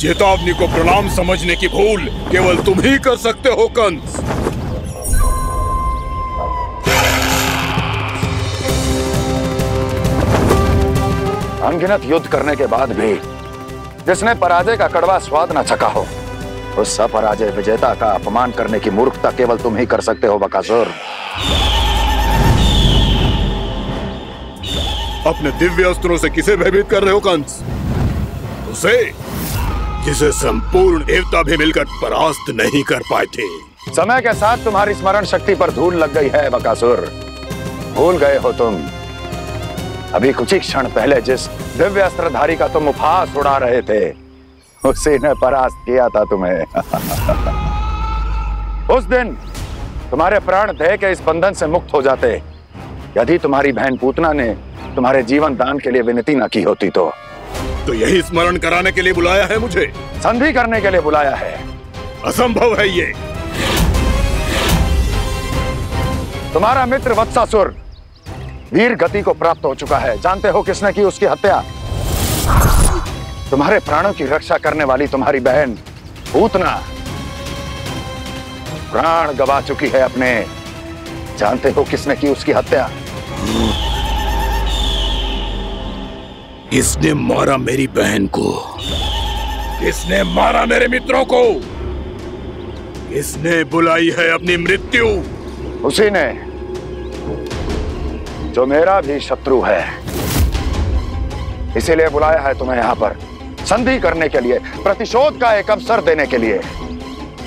चेतावनी को प्रणाम समझने की भूल केवल तुम ही कर सकते हो कंस। अनगिनत युद्ध करने के बाद भी जिसने पराजय का कड़वा स्वाद न चखा हो, उस अपराजय विजेता का अपमान करने की मूर्खता केवल तुम ही कर सकते हो बकासुर। अपने दिव्य अस्त्रों से किसे भयभीत कर रहे हो कंस? उसे जिसे संपूर्ण देवता भी मिलकर परास्त नहीं कर पाए थे। समय के साथ तुम्हारी स्मरण शक्ति पर धूल लग गई है बकासुर। भूल गए हो तुम अभी कुछ ही क्षण पहले जिस दिव्य अस्त्रधारी का तुम उपहास उड़ा रहे थे, उसी ने परास्त किया था तुम्हें। उस दिन तुम्हारे प्राण ध्येय के इस बंधन से मुक्त हो जाते यदि तुम्हारी बहन पूतना ने तुम्हारे जीवन दान के लिए विनती न की होती। तो यही स्मरण कराने के लिए बुलाया है मुझे? संधि करने के लिए बुलाया है। असंभव है ये। तुम्हारा मित्र वत्ससुर वीर गति को प्राप्त हो चुका है। जानते हो किसने की उसकी हत्या? तुम्हारे प्राणों की रक्षा करने वाली तुम्हारी बहन पूतना प्राण गवा चुकी है अपने। जानते हो किसने की उसकी हत्या? किसने मारा मेरी बहन को? किसने मारा मेरे मित्रों को? किसने बुलाई है अपनी मृत्यु? उसी ने जो मेरा भी शत्रु है, इसीलिए बुलाया है तुम्हें यहाँ पर संधि करने के लिए, प्रतिशोध का एक अवसर देने के लिए।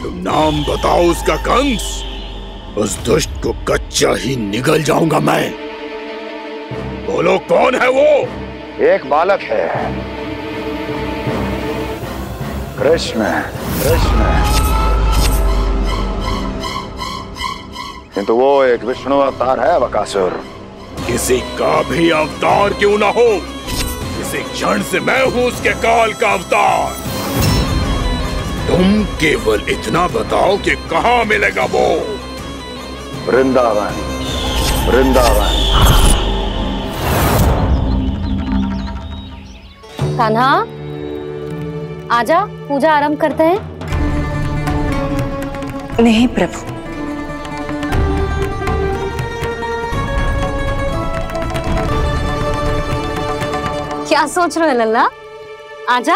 तुम नाम बताओ उसका कंस। उस दुष्ट को कच्चा ही निगल जाऊंगा मैं। बोलो कौन है वो? एक बालक है कृष्ण, किंतु वो एक विष्णु अवतार है बकासुर। किसी का भी अवतार क्यों ना हो, किसी क्षण से मैं हूं उसके काल का अवतार। तुम केवल इतना बताओ कि कहां मिलेगा वो? वृंदावन। कान्हा, आजा, पूजा आरंभ करते हैं। नहीं प्रभु, क्या सोच रहे हो लल्ला? आजा।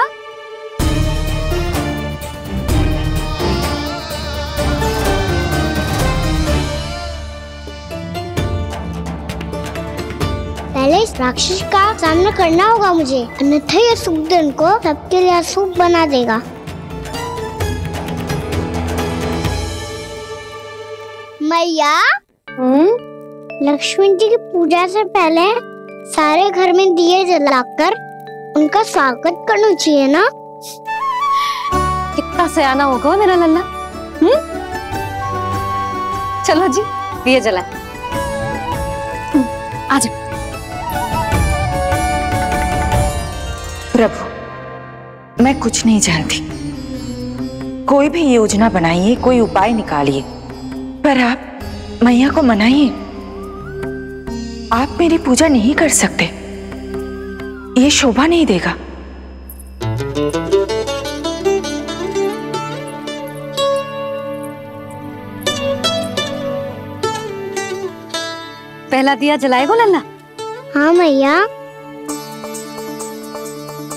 पहले इस राक्षस का सामना करना होगा मुझे, अन्यथा यह शुभ दिन को सबके लिए अशुभ बना देगा। माया, लक्ष्मी जी की पूजा से पहले सारे घर में दिए जलाकर उनका स्वागत करना चाहिए ना। कितना सयाना होगा मेरा लल्ला। चलो जी, दिए जला। आज प्रभु, मैं कुछ नहीं जानती। कोई भी योजना बनाइए, कोई उपाय निकालिए, पर आप मैया को मनाइए। आप मेरी पूजा नहीं कर सकते, ये शोभा नहीं देगा। पहला दिया जलाएगा लल्ला? हाँ मैया।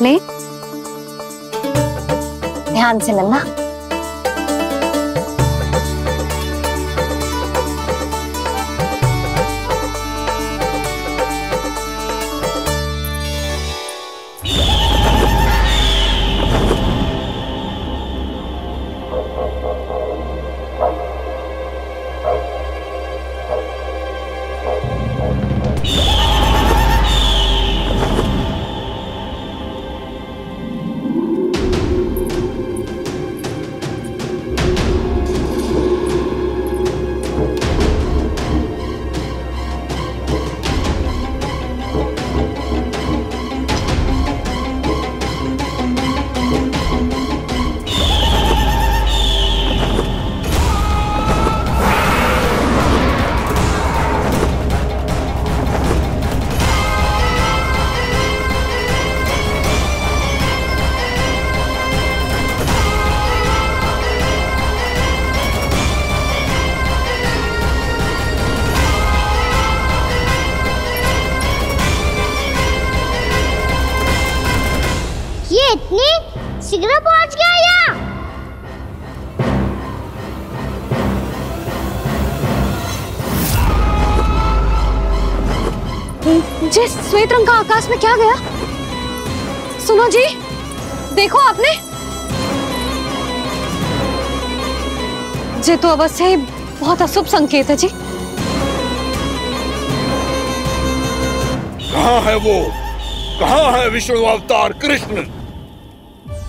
ले, ध्यान से लल्ला। शीघ्र पहुंच गया यहाँ। जिस श्वेत रंग का आकाश में क्या गया? सुनो जी, देखो आपने, ये तो अवश्य ही बहुत अशुभ संकेत है जी। कहाँ है वो? कहाँ है विष्णु अवतार कृष्ण?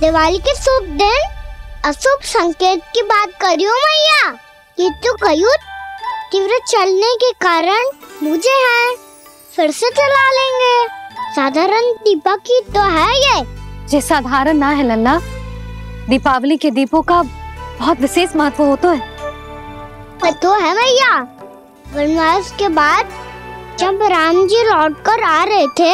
दिवाली के शुभ दिन अशुभ संकेत की बात करियो मैया। ये तो कयूर तीव्र चलने के कारण मुझे है फिर से चला लेंगे। साधारण दीपक की तो है ये साधारण ना है लल्ला। दीपावली के दीपों का बहुत विशेष महत्व होता है। पता है भैया, वनवास के बाद जब रामजी लौटकर आ रहे थे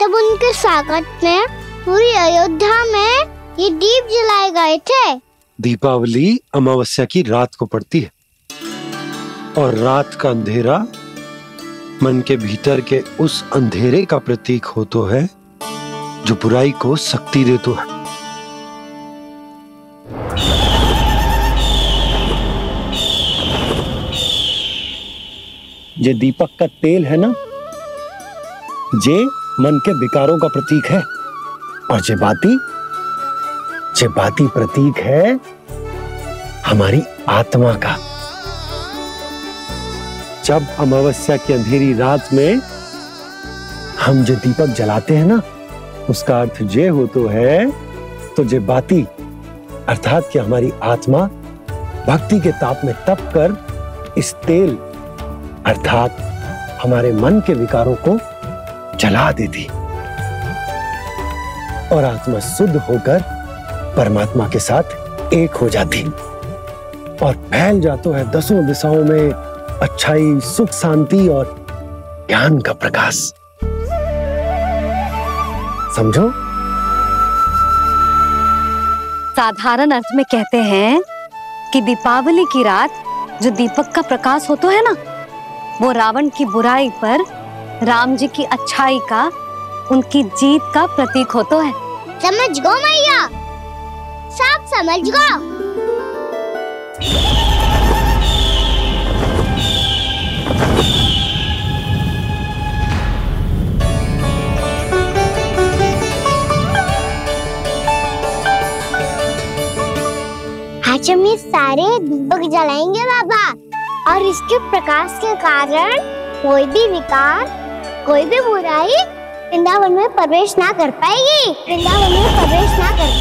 तब उनके स्वागत में पूरी अयोध्या में ये दीप जलाए गए थे। दीपावली अमावस्या की रात को पड़ती है और रात का अंधेरा मन के भीतर के उस अंधेरे का प्रतीक होता है जो बुराई को शक्ति देता है। ये दीपक का तेल है ना, ये मन के विकारों का प्रतीक है और ये बाती प्रतीक है हमारी आत्मा का। जब अमावस्या की अंधेरी रात में हम जो दीपक जलाते हैं ना, उसका अर्थ ये होता है तो ये बाती अर्थात कि हमारी आत्मा भक्ति के ताप में तप कर इस तेल अर्थात हमारे मन के विकारों को जला देती और आत्मा शुद्ध होकर परमात्मा के साथ एक हो जाती और फैल जाता है दसों दिशाओं में अच्छाई, सुख, शांति और ज्ञान का प्रकाश। समझो? साधारण अर्थ में कहते हैं कि दीपावली की रात जो दीपक का प्रकाश होता है ना, वो रावण की बुराई पर राम जी की अच्छाई का, उनकी जीत का प्रतीक होता है। समझ गो मैया, सब समझ गो। हम ये सारे दीपक जलाएंगे बाबा और इसके प्रकाश के कारण कोई भी विकार, कोई भी बुराई वृंदावन में प्रवेश ना कर पाएगी। वृंदावन में प्रवेश ना कर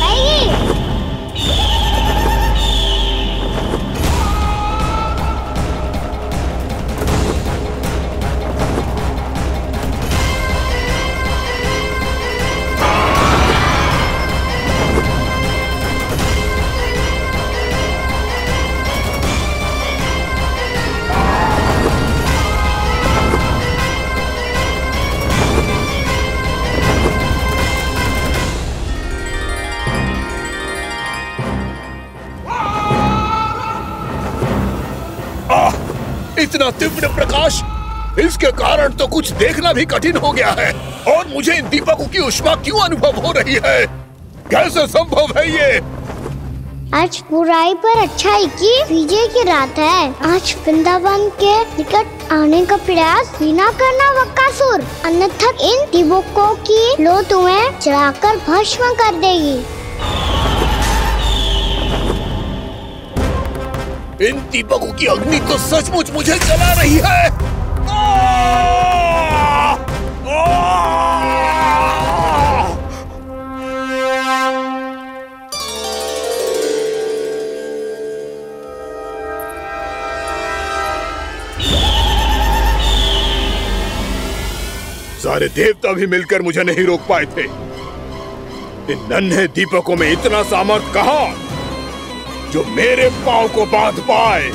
इतना तीव्र प्रकाश, इसके कारण तो कुछ देखना भी कठिन हो गया है। और मुझे इन दीपकों की उष्मा क्यों अनुभव हो रही है? कैसे संभव है ये? आज बुराई पर अच्छाई की विजय की रात है। आज वृंदावन के निकट आने का प्रयास बिना करना वक्कासुर, अन्यथा इन दीपकों की लो तुम्हें जलाकर भस्म कर देगी। इन दीपकों की अग्नि तो सचमुच मुझे जला रही है। सारे देवता भी मिलकर मुझे नहीं रोक पाए थे। इन नन्हे दीपकों में इतना सामर्थ कहाँ जो मेरे पांव को बांध पाए।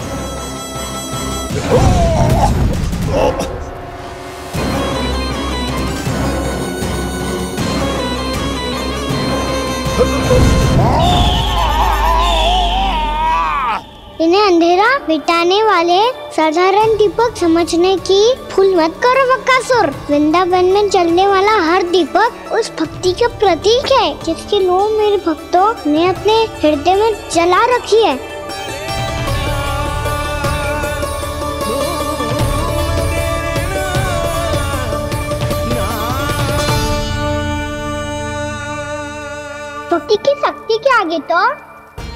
इन्हें अंधेरा मिटाने वाले साधारण दीपक समझने की भूल मत करो बकासुर। वृंदावन में जलने वाला हर दीपक उस भक्ति का प्रतीक है जिसकी लौ मेरे भक्तों ने अपने हृदय में जला रखी है। भक्ति की शक्ति के आगे तो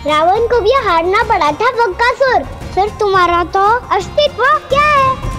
रावण को भी हारना पड़ा था बकासुर। फिर तुम्हारा तो अस्तित्व क्या है?